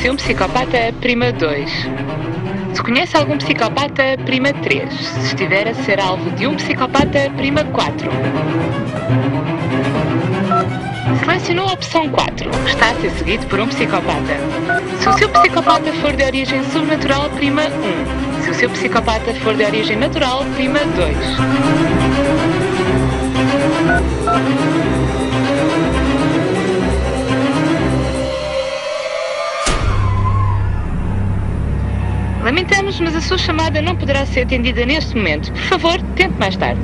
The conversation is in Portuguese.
Se um psicopata, prima 2. Se conhece algum psicopata, prima 3. Se estiver a ser alvo de um psicopata, prima 4. Selecionou a opção 4. Está a ser seguido por um psicopata. Se o seu psicopata for de origem sobrenatural, prima 1. Se o seu psicopata for de origem natural, prima 2. Lamentamos, mas a sua chamada não poderá ser atendida neste momento. Por favor, tente mais tarde.